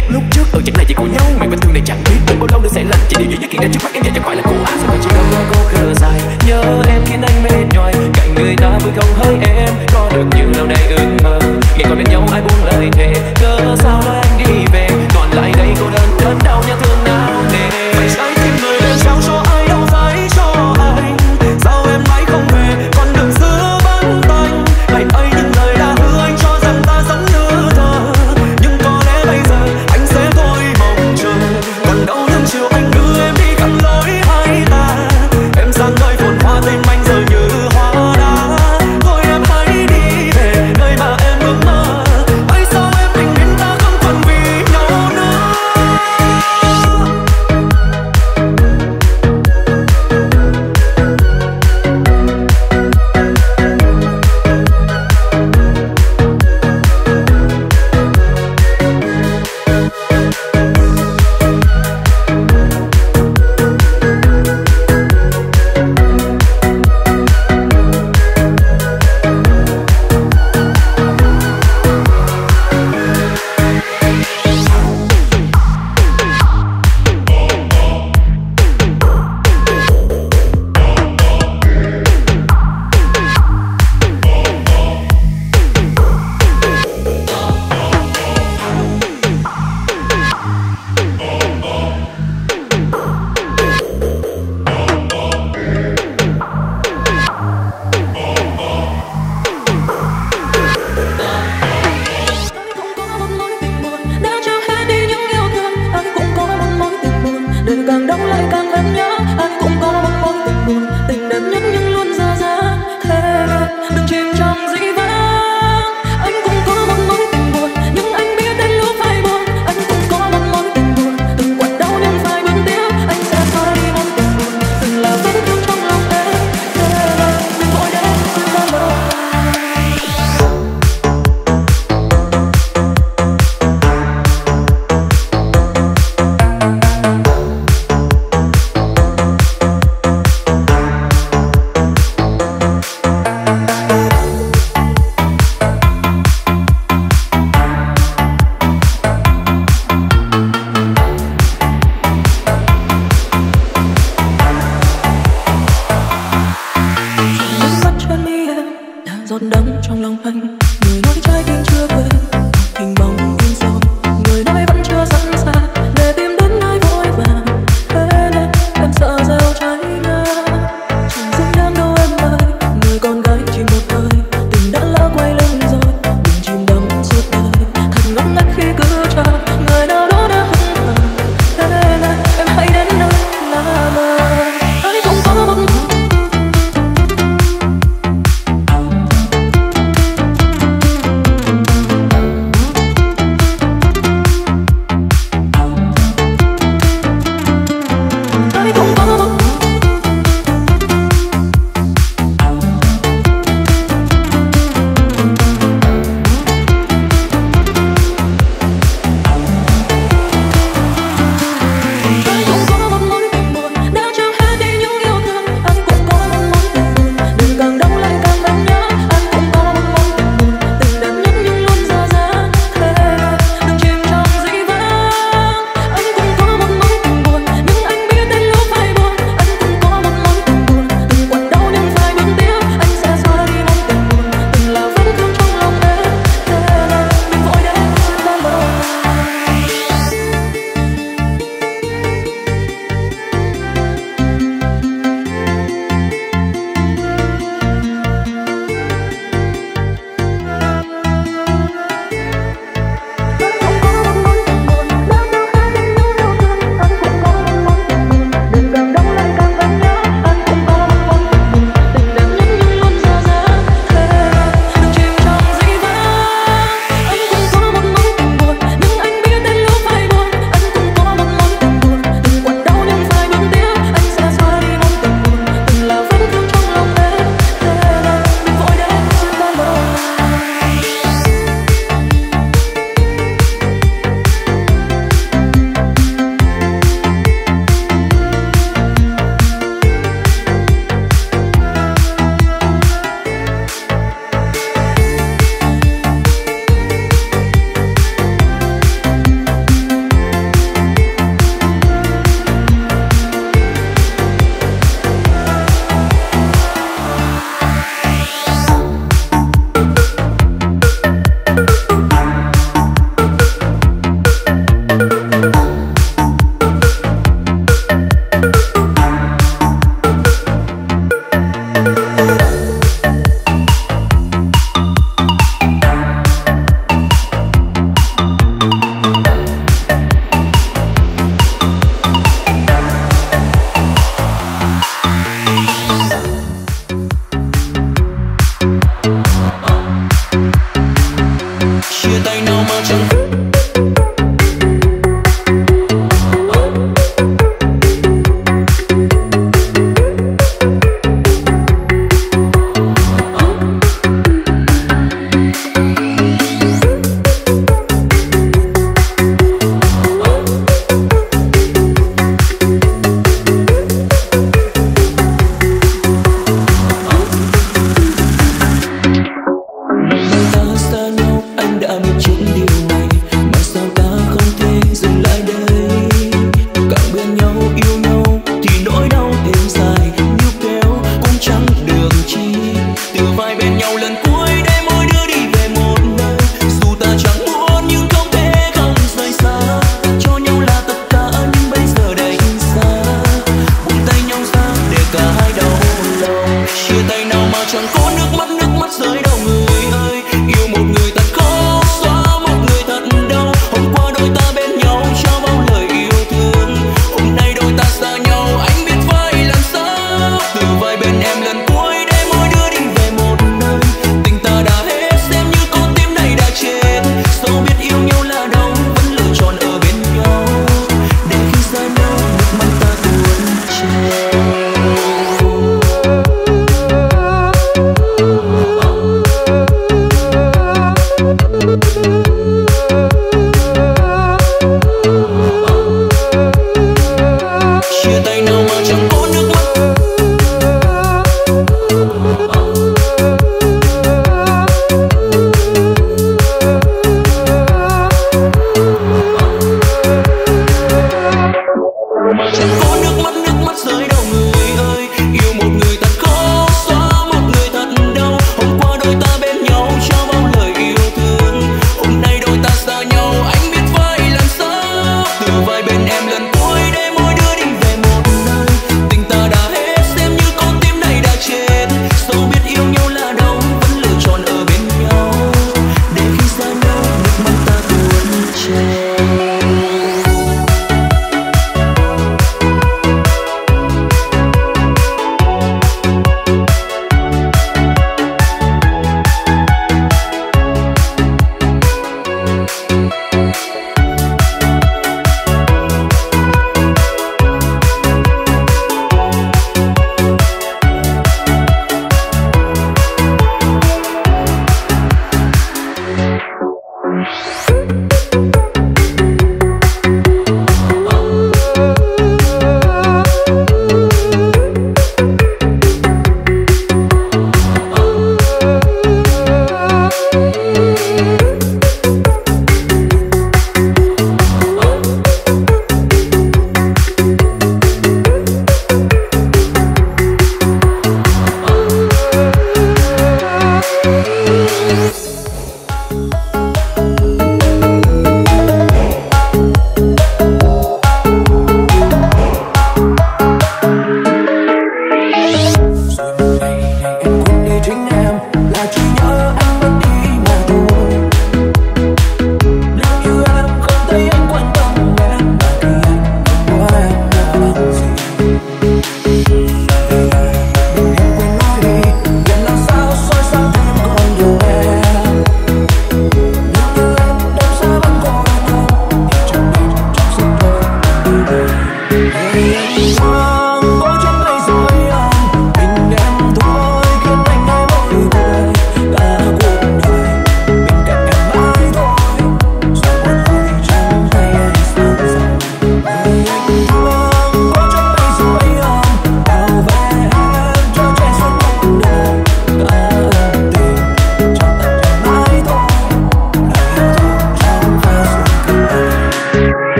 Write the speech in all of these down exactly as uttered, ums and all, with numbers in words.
khác lúc trước ở chẳng là gì của nhau, màn vết thương này chẳng biết đến bao lâu nữa sẽ lành. Chỉ điều duy nhất hiện đã trước mắt em dành chẳng phải là cô ác. Sao chỉ đâu là cô khờ dài, nhớ em khiến anh mệt nhoài. Cạnh người ta vui không hơi em, có được như lâu nay ước mơ. Ngày còn bên nhau ai buông lời thề, cớ sao nói anh đi về, còn lại đây cô đơn đớn đau nhớ thương nào nề. Phải trái tim người lên sao cho ai đâu phải cho anh, sao em mãi không về còn được giữ vững tay. Ngày ấy những lời đã hứa anh cho rằng ta sống như thơ, nhưng có lẽ bây giờ anh sẽ thôi mong chờ. Còn đâu đến chiều anh đưa em đi cạnh lời.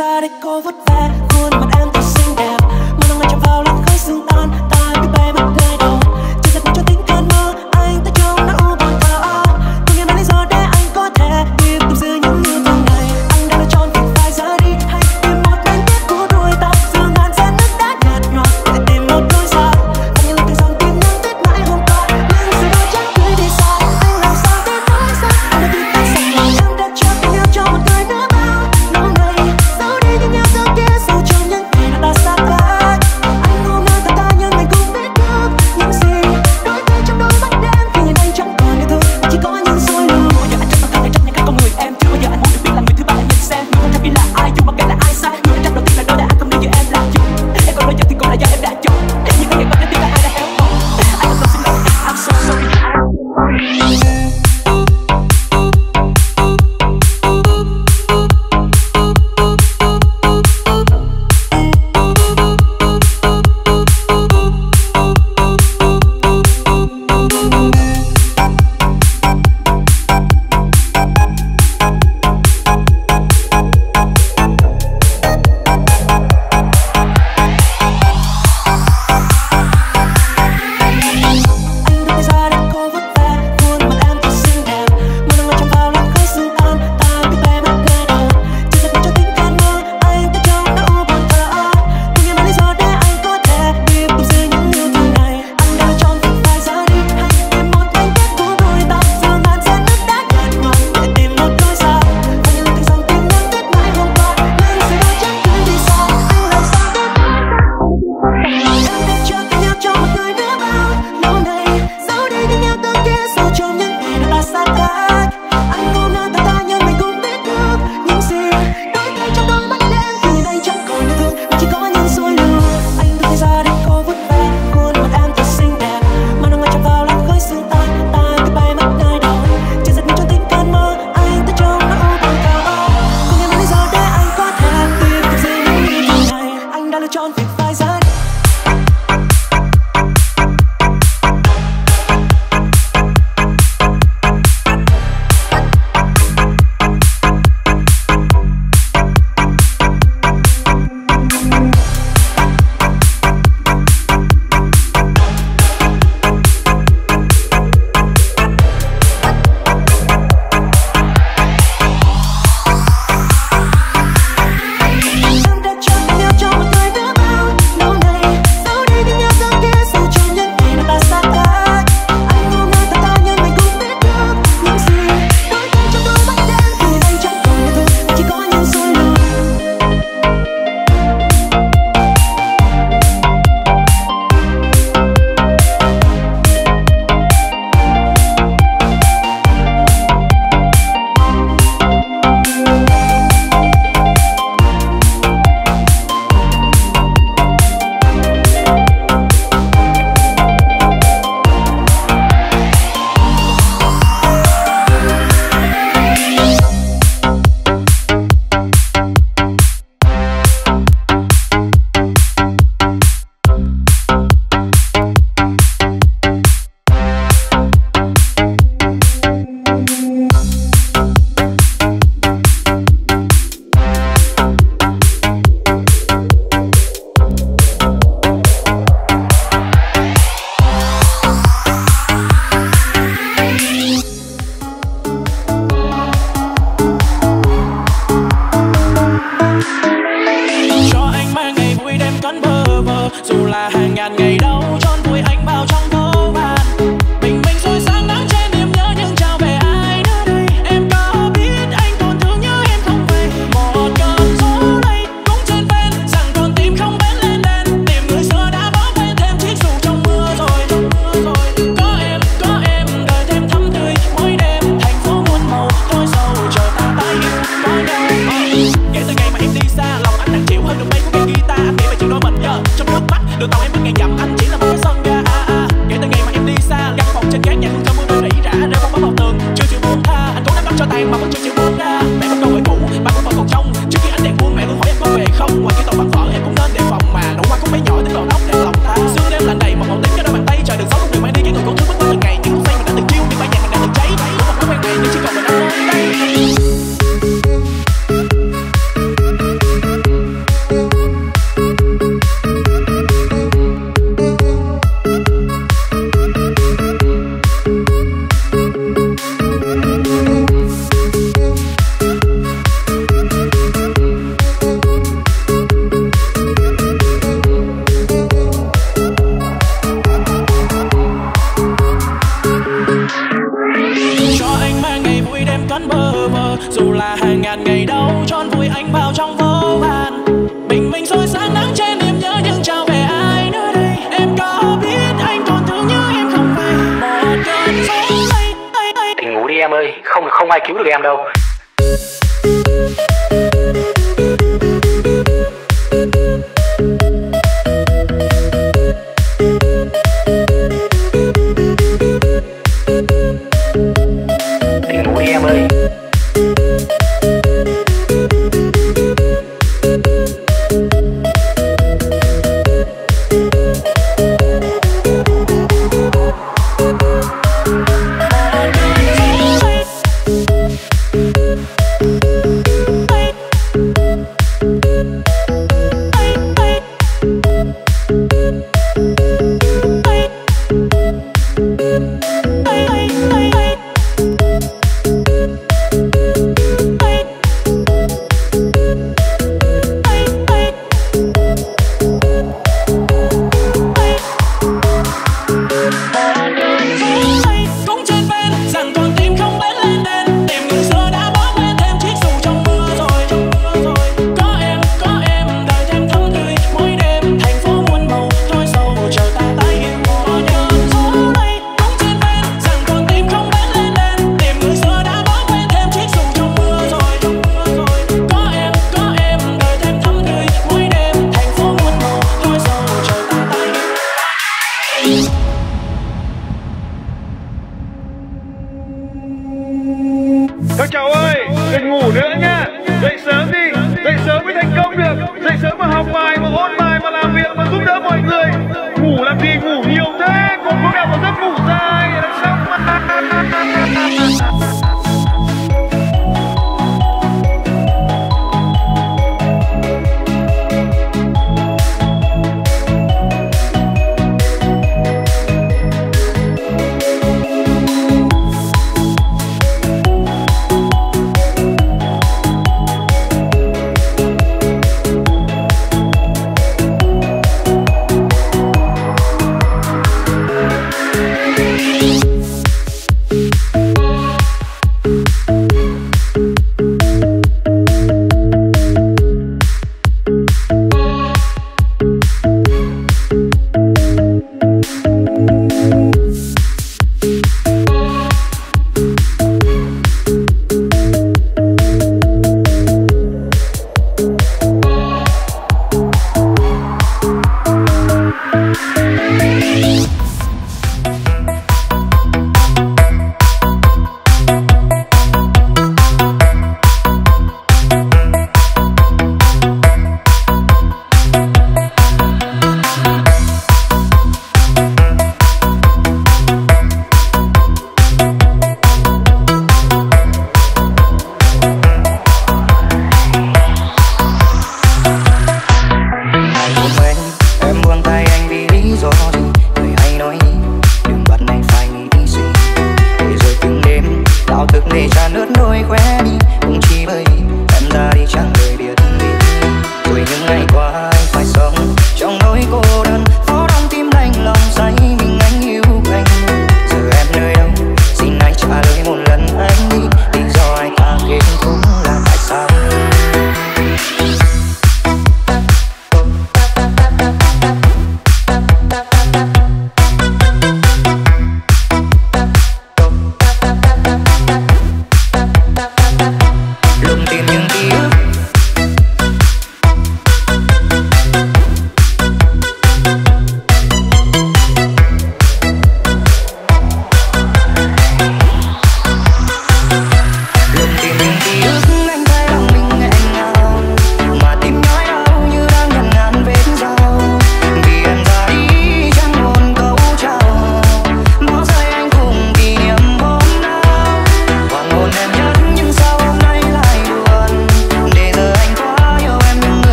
ra đây cô vất vả, khuôn mặt em thật xinh đẹp. Mưa lòng ngày chạm vào làn khói sương đan, ta biết bay mặt đời đầu. Chưa giật cho tính cơn mơ, anh ta trong đã u buồn thở. Tôi nghe nói lý do để anh có thể tiếp tục giữ những yêu thương này. Anh đã lựa chọn việc phải ra đi, hay tìm một bên tiếp của đôi ta. Sương đan sẽ nứt đã nhạt nhòa, để tìm một đôi sao. Anh như lần tình dòng tim nắng tuyết mãi hôm qua, nhưng giờ đôi chắc cưới đi xa. Anh làm sao để nói ra, anh đã tin ta rằng là em đã chọn tình yêu cho một người nữa. John Vic Pfizer. Đường tàu em bước ngàn dặm, anh chỉ là một không ai cứu được em đâu. Các cháu ơi, đừng ngủ nữa nha, dậy sớm đi, dậy sớm mới thành công được, dậy sớm mà học bài, mà ôn bài, mà làm việc, mà giúp đỡ mọi người. Ngủ làm gì, ngủ nhiều thế, còn có nào mà giấc ngủ dài là xong mà.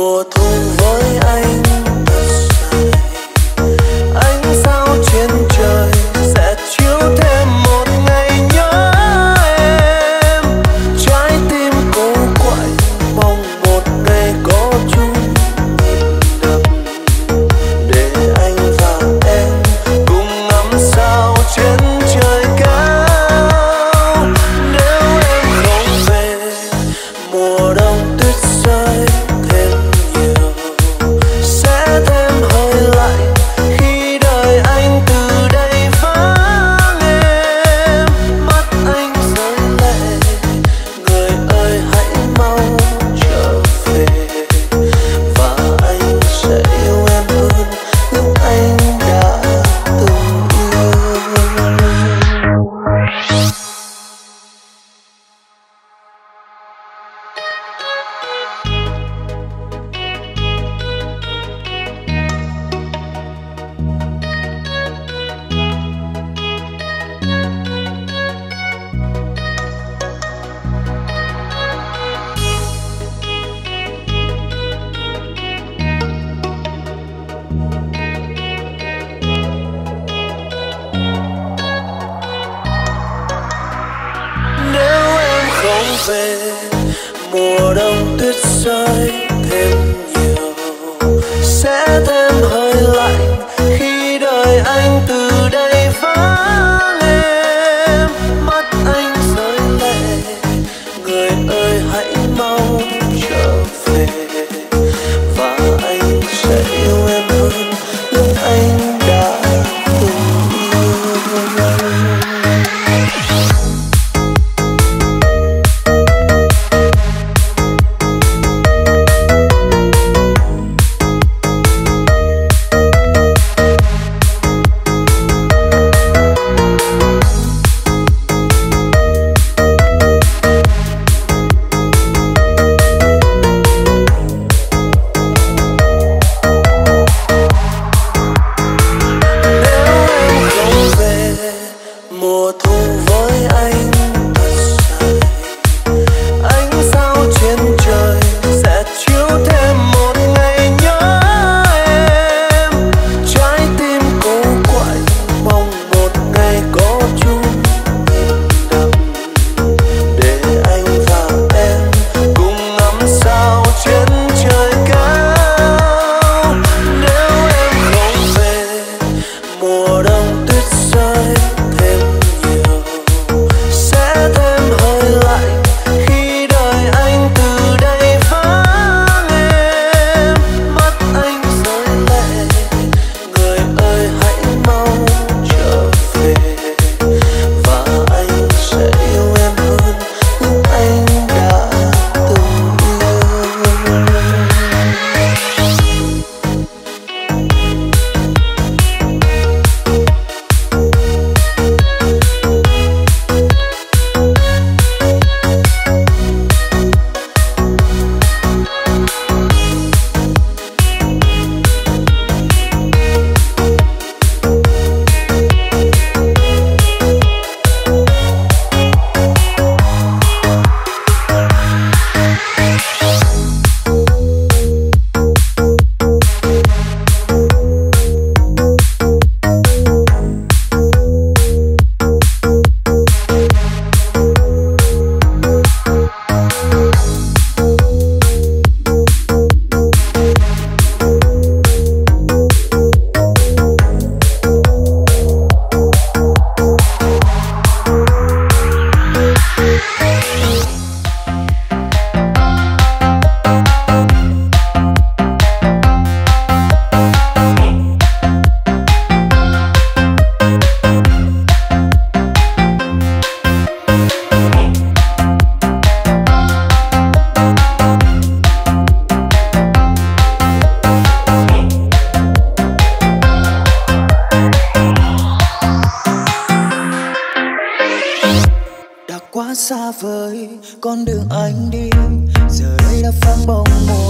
mùa thu với anh. Ánh sao trên trời sẽ chiếu thêm một ngày nhớ em. Trái tim cô quạnh mong một ngày có chung đậm, để anh và em cùng ngắm sao trên trời cao. Nếu em không về mùa đông tuyết rơi về mùa đông tuyết rơi thêm nhiều sẽ thêm hơi lạnh khi đời anh từ đây vắng em. Mắt anh rơi lệ, người ơi hãy mau trở về và anh sẽ yêu em hơn lúc anh đã từng yêu. Xa vời con đường anh đi giờ đây đã phăng bóng mồ